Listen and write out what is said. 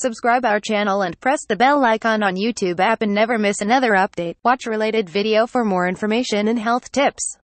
Subscribe our channel and press the bell icon on YouTube app and never miss another update. Watch related video for more information and health tips.